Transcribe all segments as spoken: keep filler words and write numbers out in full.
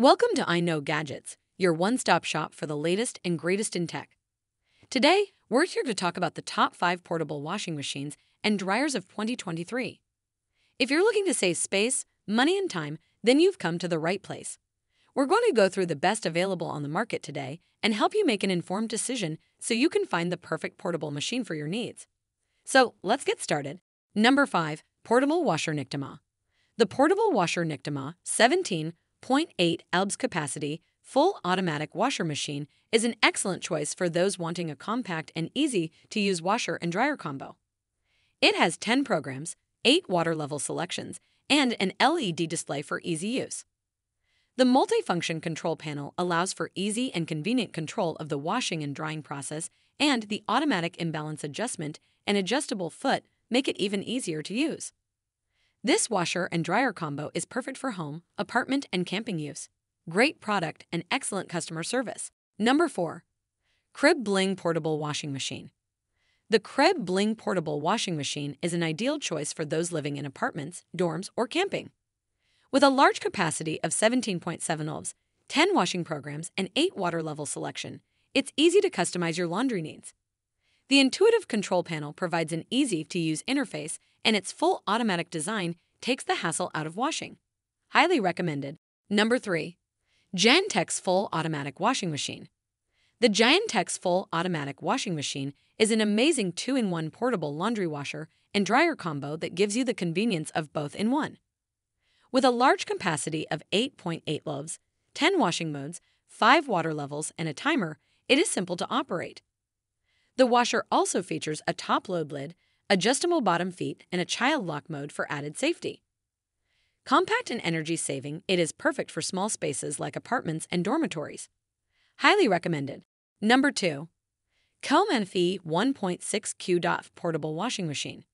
Welcome to I Know Gadgets, your one-stop shop for the latest and greatest in tech. Today, we're here to talk about the top five portable washing machines and dryers of twenty twenty-three. If you're looking to save space, money, and time, then you've come to the right place. We're going to go through the best available on the market today and help you make an informed decision so you can find the perfect portable machine for your needs. So, let's get started. Number five. Portable Washer Nictemaw. The portable washer Nictemaw seventeen point eight ounce capacity, full automatic washer machine is an excellent choice for those wanting a compact and easy-to-use washer and dryer combo. It has ten programs, eight water level selections, and an L E D display for easy use. The multifunction control panel allows for easy and convenient control of the washing and drying process, and the automatic imbalance adjustment and adjustable foot make it even easier to use. This washer and dryer combo is perfect for home, apartment, and camping use. Great product and excellent customer service. Number four. Krib Bling Portable Washing Machine. The Krib Bling Portable Washing Machine is an ideal choice for those living in apartments, dorms, or camping. With a large capacity of seventeen point seven ounces, ten washing programs, and eight water level selection, it's easy to customize your laundry needs. The intuitive control panel provides an easy-to-use interface, and its full automatic design takes the hassle out of washing. Highly recommended. Number three. Giantex Full Automatic Washing Machine. The Giantex Full Automatic Washing Machine is an amazing two in one portable laundry washer and dryer combo that gives you the convenience of both in one. With a large capacity of eight point eight ounces, ten washing modes, five water levels, and a timer, it is simple to operate. The washer also features a top-load lid, adjustable bottom feet, and a child lock mode for added safety. Compact and energy-saving, it is perfect for small spaces like apartments and dormitories. Highly recommended. Number two. COMFEE' one point six kilowatts Portable Washing Machine.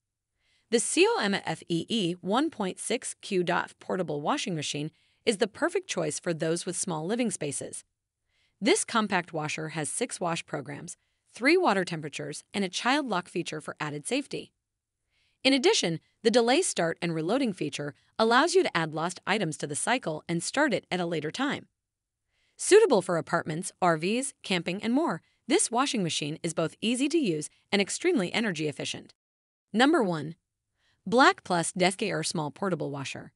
The COMFEE' one point six kilowatts Portable Washing Machine is the perfect choice for those with small living spaces. This compact washer has six wash programs, three water temperatures, and a child lock feature for added safety. In addition, the delay start and reloading feature allows you to add lost items to the cycle and start it at a later time. Suitable for apartments, R Vs, camping, and more, this washing machine is both easy to use and extremely energy efficient. Number one. Black+Decker Small Portable Washer.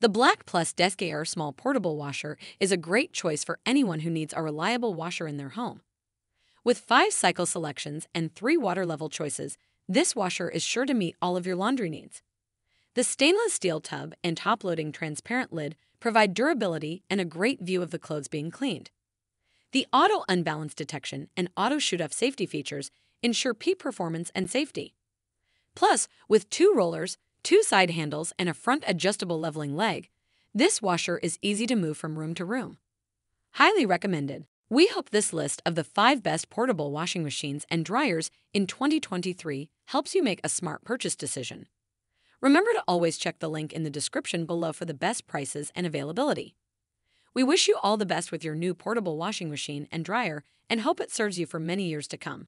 The Black+Decker Small Portable Washer is a great choice for anyone who needs a reliable washer in their home. With five cycle selections and three water level choices, this washer is sure to meet all of your laundry needs. The stainless steel tub and top-loading transparent lid provide durability and a great view of the clothes being cleaned. The auto unbalance detection and auto shoot-off safety features ensure peak performance and safety. Plus, with two rollers, two side handles, and a front adjustable leveling leg, this washer is easy to move from room to room. Highly recommended. We hope this list of the five best portable washing machines and dryers in twenty twenty-three helps you make a smart purchase decision. Remember to always check the link in the description below for the best prices and availability. We wish you all the best with your new portable washing machine and dryer and hope it serves you for many years to come.